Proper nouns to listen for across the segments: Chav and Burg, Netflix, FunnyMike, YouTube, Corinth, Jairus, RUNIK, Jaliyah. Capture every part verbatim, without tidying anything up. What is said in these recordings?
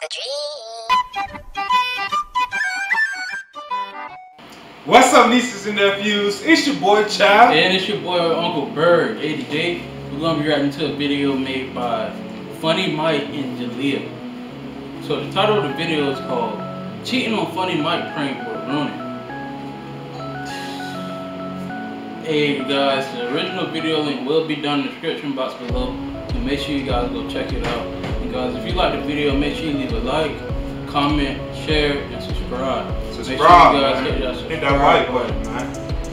That's the dream. What's up, nieces and nephews? It's your boy Child. And it's your boy Uncle Berg, eighty J. We're going to be reacting to a video made by FunnyMike and Jaliyah. So the title of the video is called Cheating on FunnyMike Prank with RUNIK. Hey guys, the original video link will be down in the description box below. So make sure you guys go check it out. And guys, if you like the video, make sure you leave a like, comment, share, and subscribe. Subscribe, make sure you guys hit that subscribe. Hit that like button, man.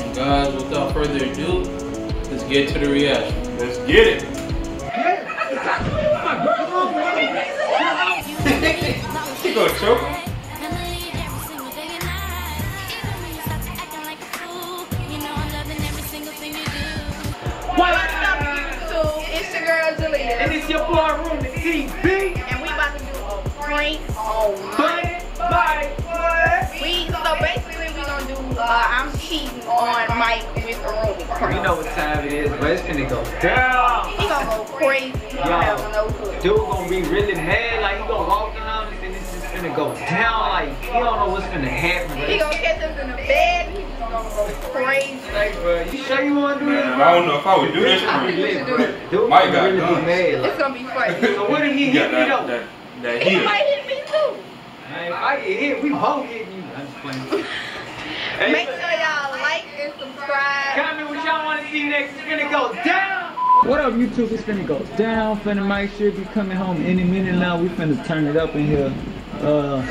And guys, without further ado, let's get to the reaction. Let's get it. She gonna choke. Well, what's up, YouTube? It's your girl Jaliyah. And it's your boy RUNIK T V. And we about to do a prank on Funny Mike. We so basically we gonna do uh, I'm cheating on Mike with RUNIK prank. You know what time it is, but it's gonna go down. He gonna go crazy. Yo, no good. Dude gonna be really mad, like he gonna walk in on us and it's just gonna go down. Like he don't know what's gonna happen. He gonna catch us in the bed. He's gonna go crazy. Like, bro, you sure you wanna do this? Bro? I don't know if I would do this. Dude, dude Mike gonna really be mad. Like. It's gonna be funny. So what did he hit me though? That, that he might hit me too. Man, if I get hit, we both hit you. I'm just playing. Hey, make sure y'all like and subscribe. Comment what y'all wanna see next. It's gonna go down. What up, YouTube? It's finna go down. Funny Mike should be coming home any minute now. We finna turn it up in here. Uh,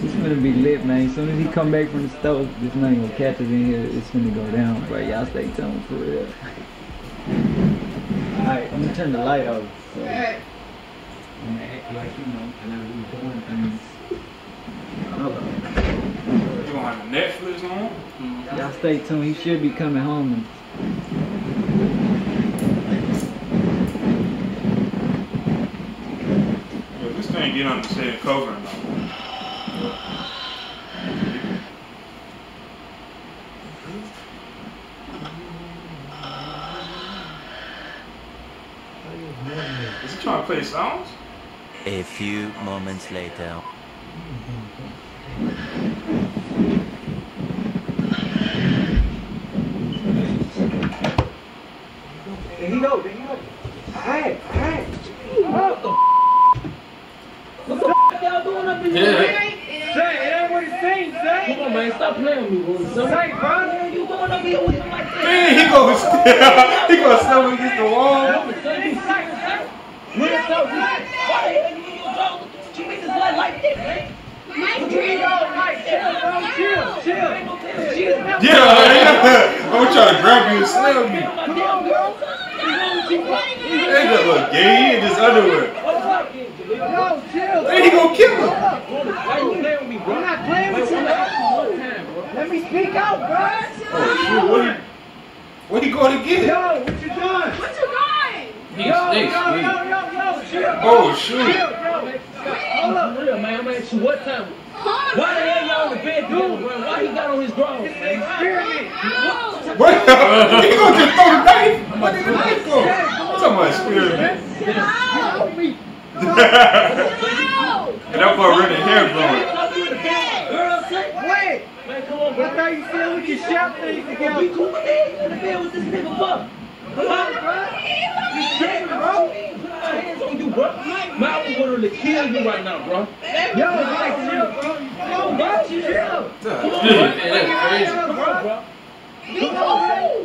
it's finna be lit, man. As soon as he come back from the stove, this man gonna catch us in here. It's finna go down, bro. Y'all stay tuned for real. Alright, I'm gonna turn the light off. So. I'm gonna act like, you know, and I'm doing things. You gonna have Netflix on? Y'all stay tuned. He should be coming home. Get on the same cover and all. Is he trying to play songs? A few moments later. There he go, there he go. Hey, hey. What the f? Yeah. Say, that's what it seems, say. Come on, man, stop playing with me, bro. Say, bro, you going up here with him like that? Man, he gonna stand. He gonna stand against the wall. Why the hell you in your dog? You make this light like this, man. Mike, chill, Mike, chill, chill, chill. Yeah, yeah. I'm trying to grab you and slam me. Come on, girl. That nigga look gay in his underwear. No, chill. Then he gonna kill him. Why you playing with me, bro? I'm not playing with you. Let me speak out, bro. Oh, shoot. What he, what he going to get? Yo, what you doing? What you doing? Yo, yo, yo, yo, yo, chill. Oh, shoot. Chill, bro. Hold up. Real, man. I'm at you. What time? Why the hell y'all in the bed, dude? Why he got on his drawers? It's an experiment. What? He gonna just throw the knife? What did the knife go? What's up, my experiment? Get out of me. And I'm gonna run the hair blowing. Wait! I thought you said we could shout things together. We cool with this? In the bed with this nigga buck. Come on, bro. You tripping, bro. Put our hands on you, bro. Mike, we're gonna kill you right now, bro. Yo, Mike, chill, bro. Yo, Mike, chill. Come on, bro. Come on, bro.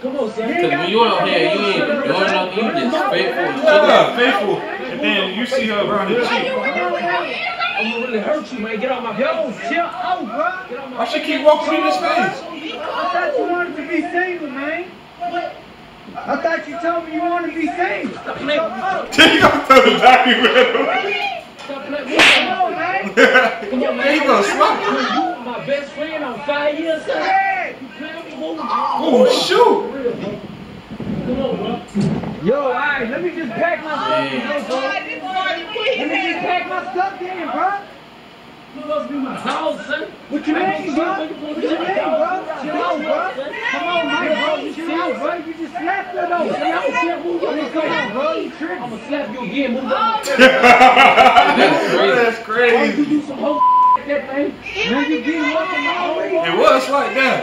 Come on, son. Because when you're out here, you ain't doing nothing. You just faithful. Yeah, faithful. And then you see her around the cheek. I'm going to really hurt you, man. Get out my face. Yo, chill out, bro. Get out my I should keep walking in this face. I thought you wanted to be single, man. What? I thought you told me you wanted to be single. Stop playing with me. You going to throw the body with him. Stop playing with me. Come on, man. Come on, man. You going to slap me. You my best friend on five years, son. Hey. You playing with me? Oh, shoot. Come on, bro. Yo, alright, let me just pack my stuff oh, in, bro. Let me just pack my stuff in, bro. You must be my house, son. What you mean, bro? What you mean, bro? Chill out, bro. Come on, Mike, bro. Chill out, bro. bro. You just slapped her though. I can't move on. I'm gonna slap you again. Move on. That's crazy. Why you do some whole shit that thing? Then you get up and all the way. It was like that.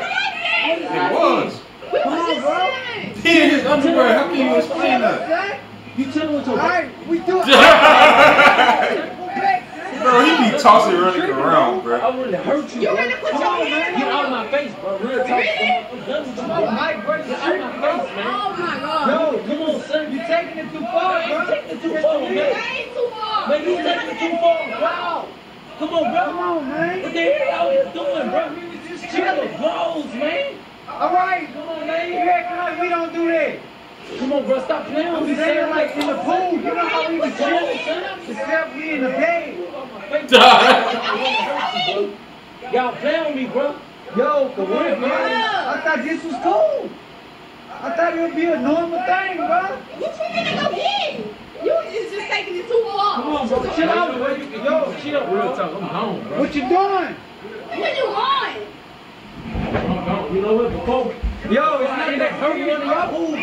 It was. Wow, bro. He in his underwear. How can you explain that? You tell him what's up. Alright, we do it. Bro, he be tossing running around, bro. I really hurt you, bro. You put your on, man. Get out of my face, bro. Real talk. Really? Come on, Mike, bro. Get out of my face, man. Oh, my God. No, come on, son. You're taking it too far, bro. You're taking it too far, man. It ain't too far. Man, you're taking it too far, bro. Come on, bro. Come on, man. What the hell y'all is doing, bro? We was just chilling. Blows, man. All right. Come on, man. You acting like we don't do that. Come on, bro. Stop playing with me. Saying like in the pool. You know how we was doing, son. Except we in the bed. Y'all playing with me, bro. Yo, come on, man. I thought this was cool. I thought it would be a normal thing, bro. What you gonna go get? You is just taking it too far. Come on, bro. Chill out. Yo, chill, bro. Real talk. I'm home, bro. What you doing? Where you going? I'm gone. You know what? Before. Yo, it's not that hurt you in the pool.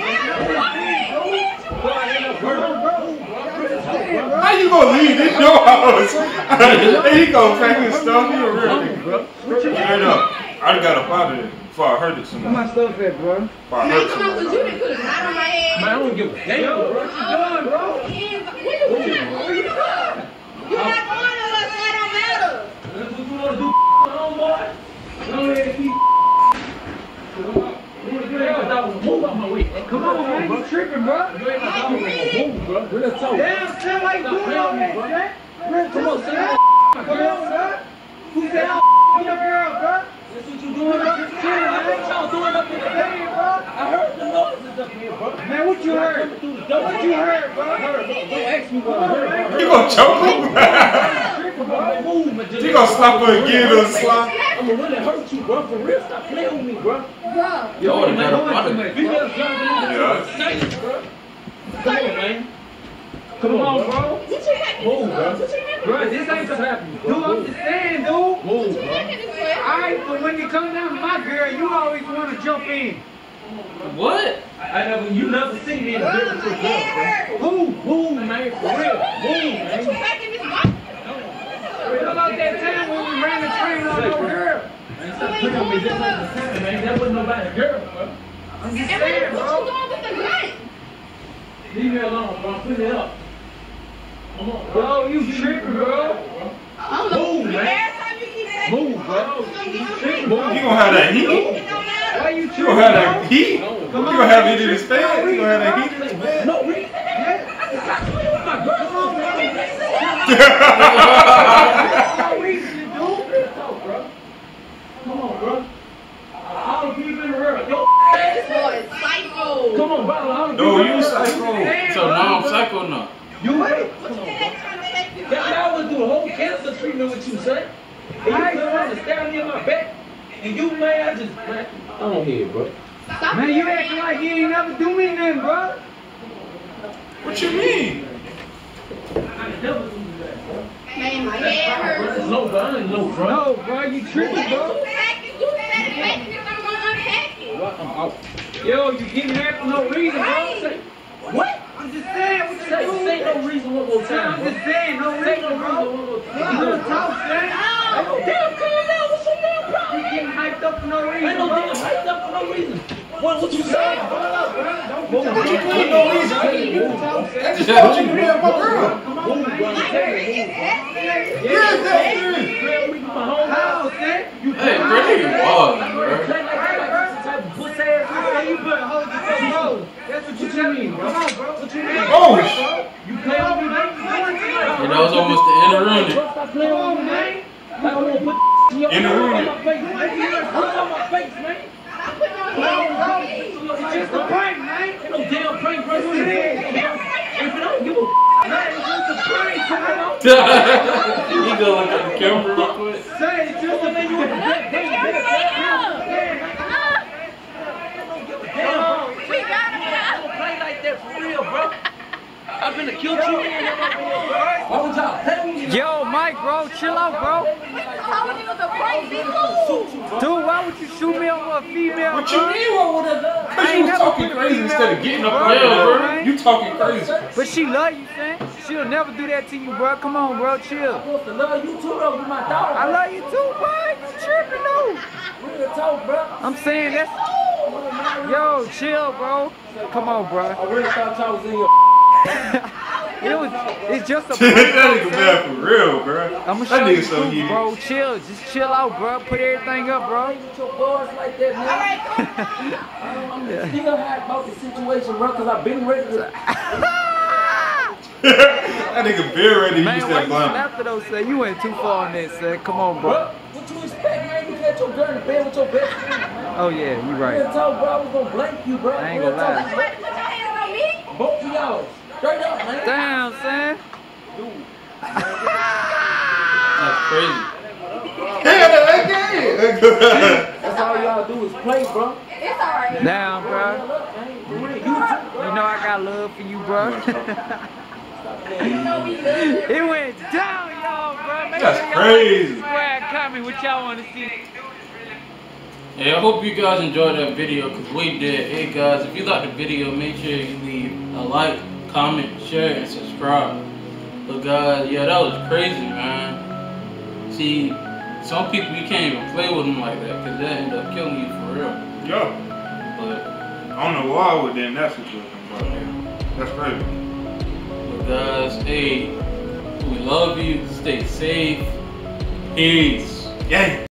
How you gonna leave this your house? There you go, packing stuff. You a real nigga, bro. Straight up. I got up out of there before I heard it somewhere. Where my stuff at, bro? Before I heard somewhere. Man, you done put a knot on my head. Man, I don't give a damn. Yo, what you doing, bro? What you doing? What you doing? You not going to us, that don't matter. That's what you want to do, homeboy. Go ahead and keep up. Move out my way. Come on, man. You tripping, bro. You ain't my dog. Move, bro. Real talk. Damn, son. Why you doing all that, bro? Real talk. Come on, son. Come on, bro. Who's that all your girl, bro? That's what you doing up in the bed, bro. I think y'all doing up in the bed, bro. I heard the noises up here, bro. Man, what you heard? What you heard, bro? Don't ask me what I heard. You gonna choke him? You gonna slap her again or slap? I'm gonna really hurt you, bro. For real, stop playing with me, bro. Yo, you already got a bottle. Yeah. Come on, man. Come on, bro. What you hacking this up? What you hacking this up? Bro, this ain't just happening. Dude, I'm just saying, dude. Move, bro. Alright, but when you come down to my girl, you always want to jump in. What? I never, you never seen me in a different girl, bro. Boom, boom, man. For real. Boom, man. What you hacking this up? What about that time when we ran the train on your girl? Man, stop picking on me just like the time, man. That wasn't nobody's girl, bro. I'm just and saying, what bro. What you doing with the gun? Leave me alone, bro. Put it up. Come on, bro. Bro, you tripping, bro. I'm Move, man. Last time you keep that. Move, bro. You tripping, bro. You gonna have that heat? Why you tripping, You gonna have that heat? No, you gonna have it in his face? You gonna have that heat in his face? No reason. Stop playing with my girl. Come on, man. No reason. Come on, bro. I don't give in her. Yo, this boy is psycho. Come on, brother. I don't give in her. No, you psycho. So now I'm psycho now. You wait. Come on, bro. That man would do a whole cancer treatment with you, son. And you come around and stand near my back. And you, man, I just, man. I don't hear it, bro. Stop man, you acting like you ain't never do me nothing, bro. What you mean? I never do that, bro. Man, my head hurts. This is low, bro. I ain't low, bro. No, bro. You tripping, bro. Oh. Yo, you getting mad for no reason, bro. What? I'm just saying what you say, doing. Say no reason one more time. I'm just saying no say reason, no bro. Reason one more time. You gonna talk, man. Oh, damn, come on. What's your damn problem? You getting hyped up for no reason, ain't no bro. Damn hyped up for no reason. What, what you saying, bro? Don't move. What you doing no reason? That's just what you did, my girl. Come on, man. What you saying? Yeah, that's it. How, man? You pretty wild, bro. How you put hoes in some hoes? That's what you mean, bro. Come on, bro. What you mean? Oh! You play on me, man. And that was almost the end of RUNIK. Stop playing on me, man. I'm gonna put in your in the RUNIK. Put it on my face, man. Stop putting on your face. It's just a prank, man. Ain't no damn prank, bro. What it is? If you don't give a man, it's just a prank, man. You go look at the camera real quick. Say it just a thing you have to do. I've been a kill you. Why would y'all play with me Yo, Mike, bro, chill out, bro. Dude, why would you shoot me over a female? What you mean? What would a? But you talking crazy instead of getting up there, bro. You talking crazy. But she love you, man. She'll never do that to you, bro. Come on, bro, chill. I'm supposed to love you too, though, with my daughter. I love you too, bro. You tripping, though. Real talk, bro. I'm saying that's. Yo, chill, bro. Come on, bro. I really thought I was in your. It was, it's just a that nigga bad for real, bro. I'm gonna show that nigga you so too, bro. Chill, just chill out, bro. Put everything up, bro. You know how about the situation, bro? Cause I've been ready. To... that nigga been ready to man, use that line. After those, say you went too far on this, sir. Come on, bro. What, what you expect, man? You got your girl in the bed with your best friend. Oh yeah, you right. Real talk, bro. I was gonna blank you, bro. I ain't gonna lie. What you about to put your hands on me? Both of y'all. Straight up, man. Damn, son. Dude. That's crazy. That's all y'all do is play, bro. It's alright. Damn, bro. You know I got love for you, bro. It went down, y'all, bro. Make That's sure crazy. Subscribe, comment what y'all want to see. Hey, I hope you guys enjoyed that video, because we did. Hey, guys, if you liked the video, make sure you leave a like, comment, share, and subscribe. But guys, yeah, that was crazy, man. See, some people you can't even play with them like that, because they end up killing you for real. Yo. But I don't know why I would then that situation, but that's crazy. But guys, hey, we love you. Stay safe. Peace. Yeah.